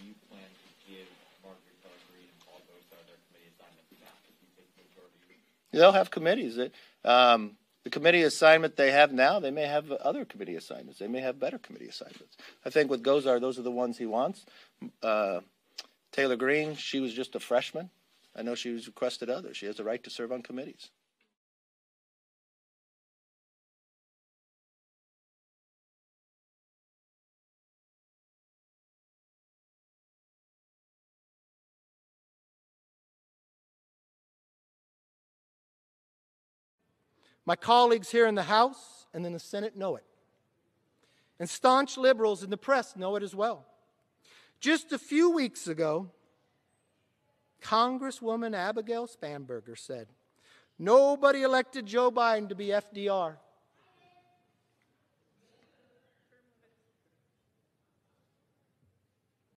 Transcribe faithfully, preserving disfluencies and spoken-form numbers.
do you plan to give Margaret Taylor Greene and Paul Gosar their committee assignments back if you take the majority? They'll have committees. That, um, the committee assignment they have now, they may have other committee assignments. They may have better committee assignments. I think with Gosar, those are the ones he wants. Uh, Taylor Greene, she was just a freshman. I know she was requested others. She has the right to serve on committees. My colleagues here in the House and in the Senate know it. And staunch liberals in the press know it as well. Just a few weeks ago, Congresswoman Abigail Spanberger said, nobody elected Joe Biden to be F D R.